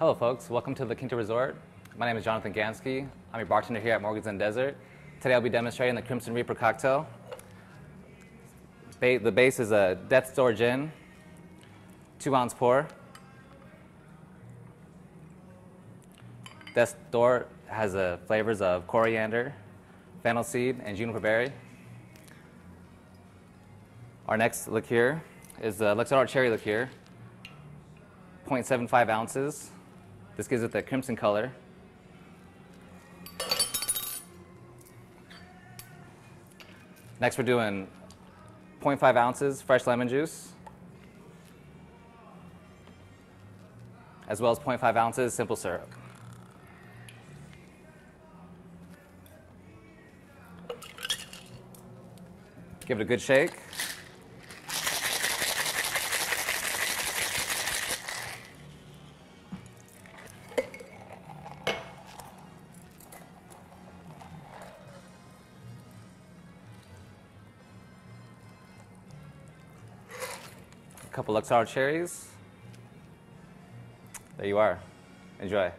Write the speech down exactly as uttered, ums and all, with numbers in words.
Hello folks, welcome to La Quinta Resort. My name is Jonathan Gansky. I'm a bartender here at Morgan's in the Desert. Today I'll be demonstrating the Crimson Reaper Cocktail. Ba the base is a Death's Door gin, two ounce pour. Death's Door has uh, flavors of coriander, fennel seed, and juniper berry. Our next liqueur is the Luxardo cherry liqueur, zero point seven five ounces. This gives it the crimson color. Next we're doing zero point five ounces fresh lemon juice, as well as zero point five ounces simple syrup. Give it a good shake. Couple Luxardo cherries. There you are. Enjoy.